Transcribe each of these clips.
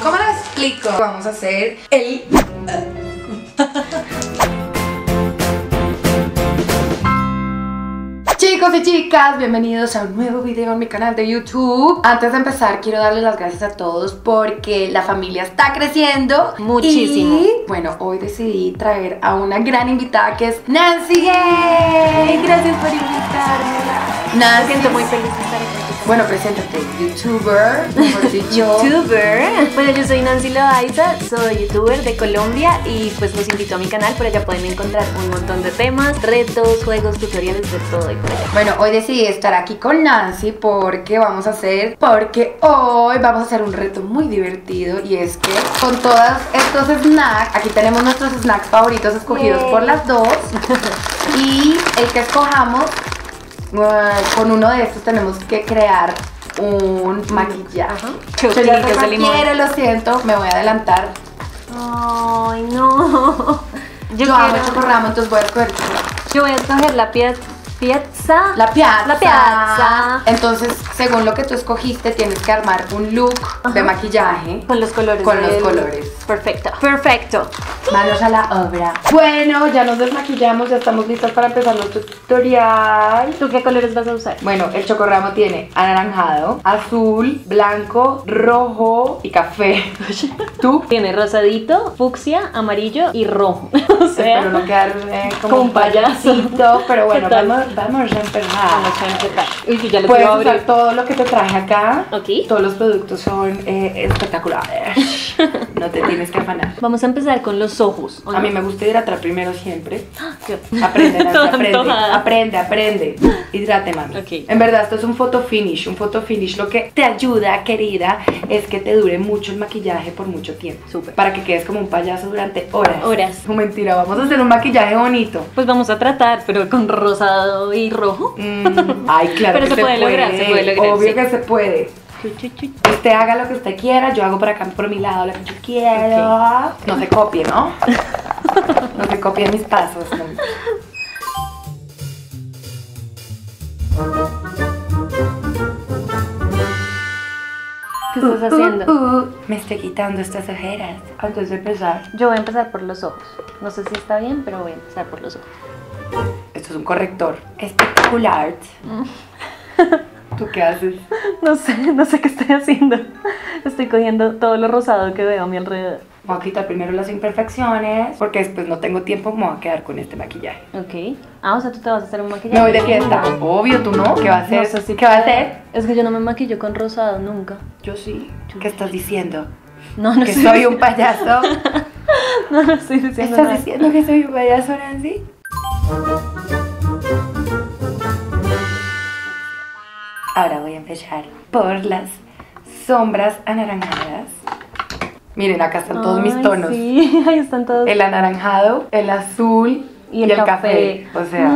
¿Cómo lo explico? Vamos a hacer el... Chicos y chicas, bienvenidos a un nuevo video en mi canal de YouTube. Antes de empezar quiero darles las gracias a todos porque la familia está creciendo muchísimo. Y bueno, hoy decidí traer a una gran invitada que es Nancy. ¡Yay! Gracias por invitarme. Nancy, siento muy feliz de estar aquí. Bueno, preséntate, youtuber, mejor dicho. ¿Youtuber? Bueno, yo soy Nancy Loaiza, soy youtuber de Colombia y pues los invito a mi canal, por allá pueden encontrar un montón de temas, retos, juegos, tutoriales, de todo y por allá. Bueno, hoy decidí estar aquí con Nancy porque hoy vamos a hacer un reto muy divertido, y es que con todos estos snacks, aquí tenemos nuestros snacks favoritos escogidos por las dos, y el que escojamos, con uno de estos tenemos que crear un maquillaje. Choclitos de limón. Lo siento, me voy a adelantar. Ay, no. Yo amo chocorramo, entonces voy a escoger. Yo voy a escoger la piazza. La piazza. La piazza. Entonces, según lo que tú escogiste, tienes que armar un look de maquillaje. Con los colores. Con los colores. Perfecto. Perfecto. Manos a la obra. Bueno, ya nos desmaquillamos, ya estamos listas para empezar nuestro tutorial. ¿Tú qué colores vas a usar? Bueno, el chocorramo tiene anaranjado, azul, blanco, rojo y café. ¿Tú? Tiene rosadito, fucsia, amarillo y rojo. O sea, espero no quedar como un payasito, pero bueno, vamos a empezar. Vamos a empezar. Uy, ya lo puedo abrir. Usar todo lo que te traje acá. Ok. Todos los productos son espectaculares. No te tienes que afanar. Vamos a empezar con los ojos. A mí me gusta hidratar primero siempre. Aprende. Hidrate, mami. Okay. En verdad, esto es un photo finish. Un photo finish lo que te ayuda, querida, es que te dure mucho el maquillaje por mucho tiempo. Súper. Para que quedes como un payaso durante horas. Horas. No, mentira, vamos a hacer un maquillaje bonito. Pues vamos a tratar, pero con rosado y rojo. Ay, claro. Pero que se puede lograr. Obvio, sí. Que se puede. Usted haga lo que usted quiera, yo hago por acá, por mi lado, lo que yo quiero. Okay. No se copie, ¿no? No se copien mis pasos. ¿Qué estás haciendo? Me estoy quitando estas ojeras. Antes de empezar, yo voy a empezar por los ojos. No sé si está bien, pero voy a empezar por los ojos. Esto es un corrector espectacular. ¿Tú qué haces? No sé qué estoy haciendo. Estoy cogiendo todo lo rosado que veo a mi alrededor. Voy a quitar primero las imperfecciones, porque después no tengo tiempo, me voy a quedar con este maquillaje. Ok. Ah, o sea, tú te vas a hacer un maquillaje. Me voy de fiesta. Obvio, tú no. ¿Qué vas a hacer? No sé si ¿qué vas a hacer? Es que yo no me maquillo con rosado nunca. Yo sí. ¿Qué estás diciendo? No sé. ¿Que soy un payaso? No estoy diciendo nada. ¿Estás diciendo que soy un payaso, Nancy? Ahora voy a empezar por las sombras anaranjadas. Miren, acá están todos mis tonos. Sí, ahí están todos. El anaranjado, el azul y el café. O sea,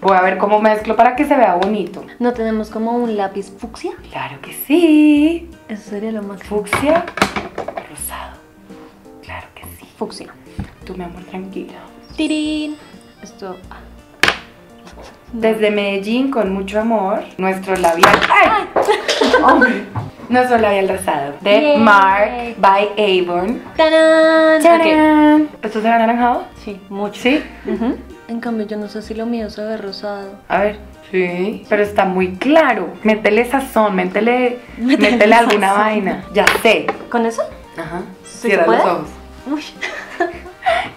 voy a ver cómo mezclo para que se vea bonito. ¿No tenemos como un lápiz fucsia? Claro que sí. Eso sería lo máximo. Fucsia, rosado. Claro que sí. Fucsia. Tú, mi amor, tranquila. Tirín. Esto... Desde Medellín, con mucho amor, nuestro labial... ¡Ay! Hombre. Nuestro labial rosado de Mark by Avon. ¡Tarán! ¡Tarán! Okay. ¿Esto será anaranjado? Sí, mucho. ¿Sí? En cambio, yo no sé si lo mío se ve rosado. A ver. Sí, pero está muy claro. Métele sazón, métele alguna sazón. Vaina. Ya sé. ¿Con eso? Ajá. Cierra los ojos. Uy.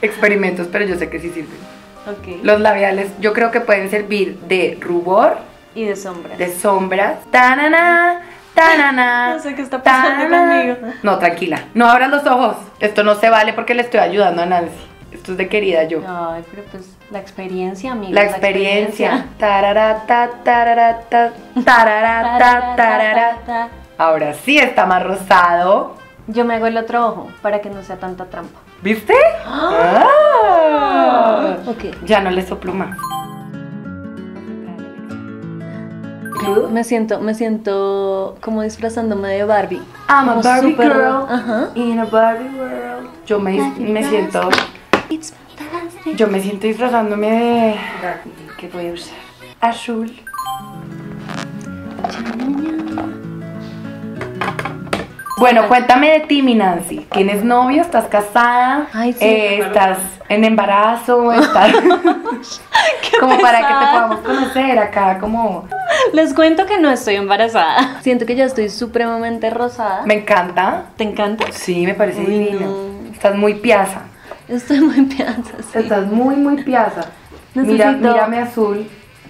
Experimentos, pero yo sé que sí sirven. Okay. Los labiales yo creo que pueden servir de rubor y de sombras. De sombras. ¡Tanana! ¡Tanana! No sé qué está pasando conmigo. No, tranquila. No abras los ojos. Esto no se vale porque le estoy ayudando a Nancy. Esto es de querida yo. Ay, pero pues la experiencia, amiga. La experiencia. Tararata, tararata, tararata, tararata. Ahora sí está más rosado. Yo me hago el otro ojo para que no sea tanta trampa. ¿Viste? Ah. Okay. Ya no le soplo más. Me siento como disfrazándome de Barbie. I'm a Barbie girl in a Barbie world. Yo me siento disfrazándome de... ¿Qué voy a usar? Azul. Bueno, cuéntame de ti, mi Nancy. ¿Tienes novio? ¿Estás casada? Ay, sí, ¿estás en embarazo? ¿Estás... como pesada, para que te podamos conocer acá, como... Les cuento que no estoy embarazada. Siento que ya estoy supremamente rosada. Me encanta. ¿Te encanta? Sí, me parece divino. Estás muy piaza. Estoy muy piaza, sí. Estás muy, muy piaza. Necesito... Mírame azul.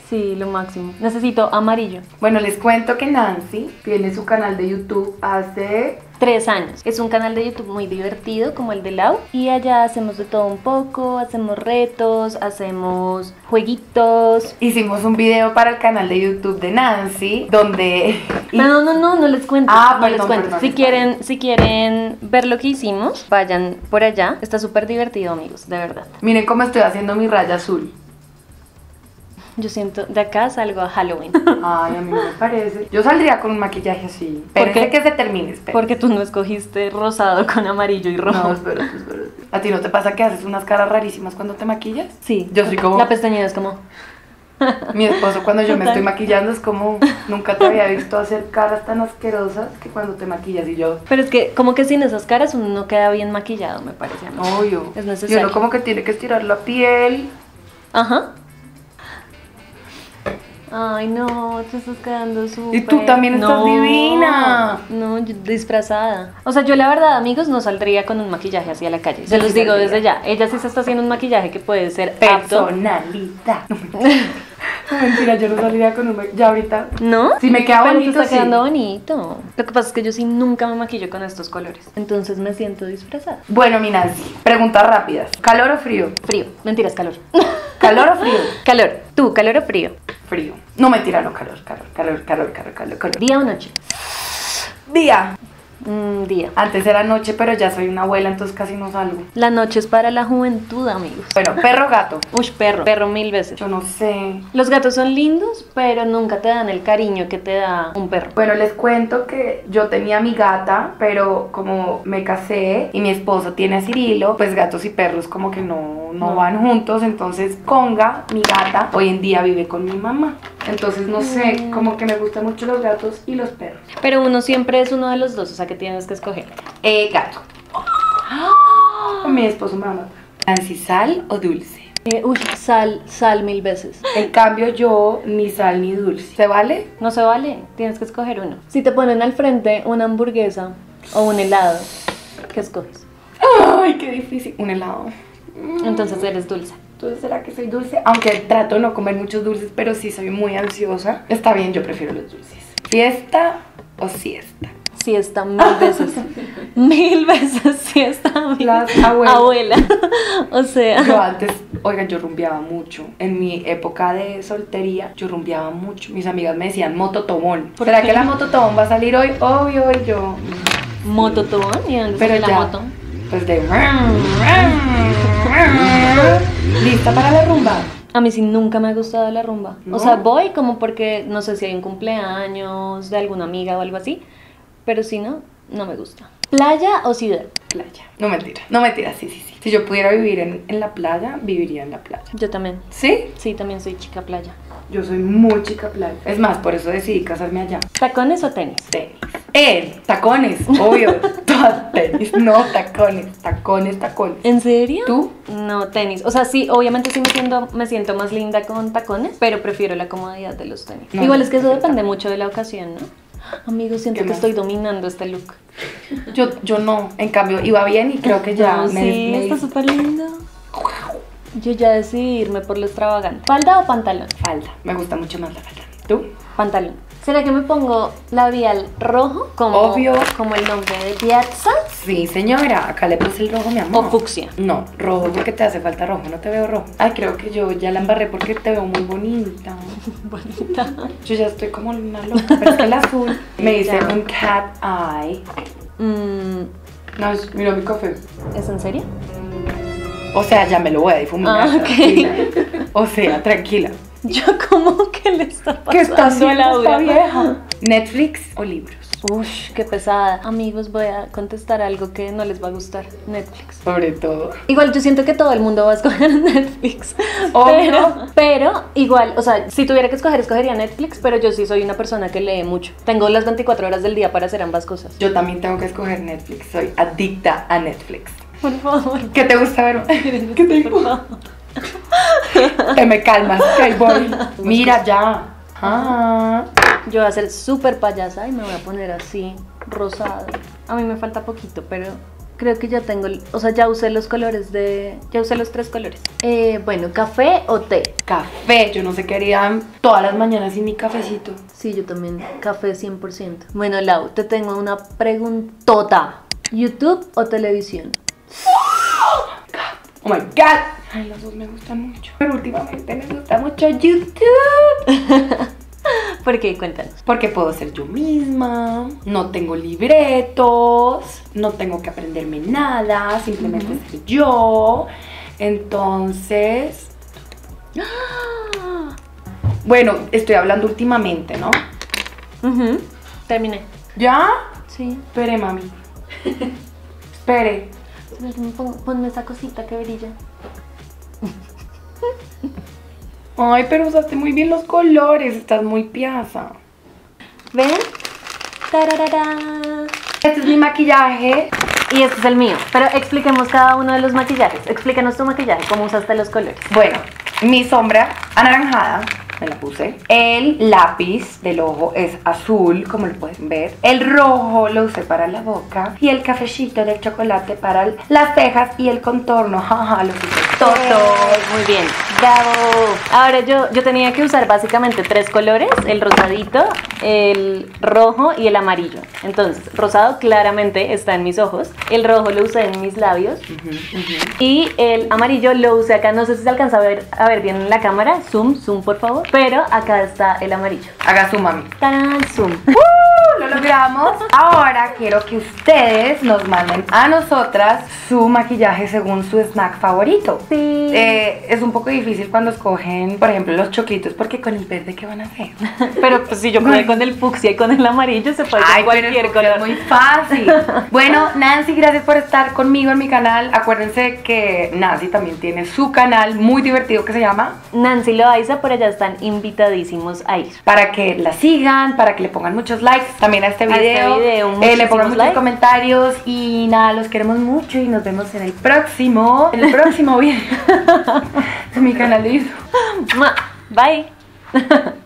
Sí, lo máximo. Necesito amarillo. Bueno, les cuento que Nancy tiene su canal de YouTube hace... 3 años. Es un canal de YouTube muy divertido, como el de Lau. Y allá hacemos de todo un poco, hacemos retos, hacemos jueguitos. Hicimos un video para el canal de YouTube de Nancy, donde... No les cuento. Ah, perdón, no les cuento. Si quieren ver lo que hicimos, vayan por allá. Está súper divertido, amigos, de verdad. Miren cómo estoy haciendo mi raya azul. Yo siento, de acá salgo a Halloween. Ay, a mí me parece. Yo saldría con un maquillaje así. Espérense que se termine, espérense. Porque tú no escogiste rosado con amarillo y rojo. No, espérate, espérate. ¿A ti no te pasa que haces unas caras rarísimas cuando te maquillas? Sí. Yo soy como... La pestañida es como... Mi esposo, cuando yo me estoy maquillando, es como... Nunca te había visto hacer caras tan asquerosas que cuando te maquillas y yo... Pero es que, como que sin esas caras uno no queda bien maquillado, me parece a mí. Obvio. Es necesario. Y uno como que tiene que estirar la piel. Ajá. Ay, no, te estás quedando súper... Y tú también estás divina. No, disfrazada. O sea, yo la verdad, amigos, no saldría con un maquillaje así a la calle. Se los digo desde ya. Ella sí se está haciendo un maquillaje que puede ser apto. Personalidad. No, mentira, yo no saldría con un maquillaje. Ya ahorita. ¿No? Si me queda bonito, está quedando bonito. Lo que pasa es que yo sí nunca me maquillo con estos colores. Entonces me siento disfrazada. Bueno, mi Nancy, preguntas rápidas. ¿Calor o frío? Frío. Mentiras, calor. ¿Calor o frío? Calor. ¿Tú, calor o frío? Frío. No, mentira, no, calor. ¿Día o noche? Día. Día. Antes era noche, pero ya soy una abuela, entonces casi no salgo. La noche es para la juventud, amigos. Bueno, ¿perro o gato? Uy, perro. Perro 1000 veces. Yo no sé. Los gatos son lindos, pero nunca te dan el cariño que te da un perro. Bueno, les cuento que yo tenía mi gata, pero como me casé y mi esposo tiene a Cirilo, pues gatos y perros como que no van juntos. Entonces Conga, mi gata, hoy en día vive con mi mamá. Entonces no sé, como que me gustan mucho los gatos y los perros. Pero uno siempre es uno de los dos, o sea que tienes que escoger. Gato. ¡Oh! Mi esposo me ama. Nancy, ¿sal o dulce? Uy, sal 1000 veces. En cambio yo ni sal ni dulce. ¿Se vale? No se vale, tienes que escoger uno. Si te ponen al frente una hamburguesa o un helado, ¿qué escoges? Ay, qué difícil. Un helado. Entonces eres dulce. Entonces, ¿será que soy dulce? Aunque trato de no comer muchos dulces, pero sí soy muy ansiosa. Está bien, yo prefiero los dulces. ¿Siesta o siesta? Siesta 1000 veces. 1000 veces siesta. Las abuelas. Abuela. O sea... Yo antes, oigan, yo rumbeaba mucho. En mi época de soltería, yo rumbeaba mucho. Mis amigas me decían Mototobón. ¿Será que la Mototobón va a salir hoy? Obvio, y yo... ¿Mototobón? ¿Y dónde sale la moto? Pues de... ¿Lista para la rumba? A mí sí nunca me ha gustado la rumba. No. O sea, voy como porque, no sé si hay un cumpleaños de alguna amiga o algo así, pero si no, no me gusta. ¿Playa o ciudad? Playa. No mentira, sí. Si yo pudiera vivir en la playa, viviría en la playa. Yo también. ¿Sí? Sí, también soy chica playa. Yo soy muy chica playa. Es más, por eso decidí casarme allá. ¿Tacones o tenis? Tenis. Tacones, obvio. Todas tenis. No, tacones. ¿En serio? ¿Tú? No, tenis. O sea, sí, obviamente sí me siento más linda con tacones, pero prefiero la comodidad de los tenis. No, igual es que eso depende mucho de la ocasión, ¿no? Amigos, siento que estoy dominando este look. Yo no, en cambio iba bien y creo que ya me está súper lindo. Yo ya decidí irme por lo extravagante. ¿Falda o pantalón? Falda, me gusta mucho más la falda. ¿Tú? Pantalón. ¿Será que me pongo labial rojo? Obvio. Como el nombre de Piazza. Sí, señora, acá le puse el rojo, mi amor. ¿O fucsia? No, rojo porque te hace falta rojo, no te veo rojo. Ay, creo que yo ya la embarré porque te veo muy bonita. Bonita. Yo ya estoy como una loca, pero es que el azul me hice un cat eye. No, mira mi café. ¿Es en serio? O sea, ya me lo voy a difuminar. Ah, ok. O sea, tranquila. Yo como que le está pasando. ¿Qué está haciendo la vieja? ¿Netflix o libros? Ush, qué pesada. Amigos, voy a contestar algo que no les va a gustar. Netflix. Sobre todo. Igual yo siento que todo el mundo va a escoger Netflix. Pero igual, o sea, si tuviera que escoger, escogería Netflix, pero yo sí soy una persona que lee mucho. Tengo las 24 horas del día para hacer ambas cosas. Yo también tengo que escoger Netflix. Soy adicta a Netflix. Por favor. ¿Qué te gusta ver? ¿Qué te gusta? Te me calmas, que ahí voy. Mira ya. Ah. Yo voy a ser súper payasa y me voy a poner así, rosado. A mí me falta poquito, pero creo que ya tengo, o sea, ya usé los colores de... Ya usé los tres colores. Bueno, ¿café o té? Café, yo no sé qué haría todas las mañanas sin mi cafecito. Sí, yo también, café 100%. Bueno, Lau, te tengo una preguntota. ¿YouTube o televisión? Oh my God. Ay, los dos me gustan mucho. Pero últimamente me gusta mucho YouTube. ¿Por qué? Cuéntanos. Porque puedo ser yo misma, no tengo libretos, no tengo que aprenderme nada, simplemente ser yo. Entonces... Bueno, estoy hablando últimamente, ¿no? Terminé. ¿Ya? Sí. Espere, mami. Espere. Ponme esa cosita que brilla. Ay, pero usaste muy bien los colores. Estás muy piaza. ¿Ven? Tararara. Este es mi maquillaje. Y este es el mío. Pero expliquemos cada uno de los maquillajes. Explícanos tu maquillaje, cómo usaste los colores. Bueno, mi sombra anaranjada, me la puse. El lápiz del ojo es azul, como lo pueden ver. El rojo lo usé para la boca. Y el cafecito del chocolate para las cejas y el contorno. Jaja, lo puse. Muy bien, bravo. Ahora yo tenía que usar básicamente tres colores: el rosadito, el rojo y el amarillo. Entonces, rosado claramente está en mis ojos, el rojo lo usé en mis labios y el amarillo lo usé acá. No sé si se alcanza a ver bien en la cámara. Zoom, zoom por favor. Pero acá está el amarillo. Haga zoom, mami. ¡Tarán! Zoom. Lo logramos. Ahora quiero que ustedes nos manden a nosotras su maquillaje según su snack favorito. Sí. Es un poco difícil cuando escogen, por ejemplo, los choclitos, porque con el verde, ¿qué van a hacer? Pero pues, si yo puedo con el fucsia y con el amarillo, se puede hacer cualquier color. Es muy fácil. Bueno, Nancy, gracias por estar conmigo en mi canal. Acuérdense que Nancy también tiene su canal muy divertido que se llama Nancy Loaiza. Por allá están invitadísimos a ir. Para que la sigan, para que le pongan muchos likes también a este video, le pongan muchos comentarios y nada, los queremos mucho y nos vemos en el próximo video de mi canal de YouTube. Bye.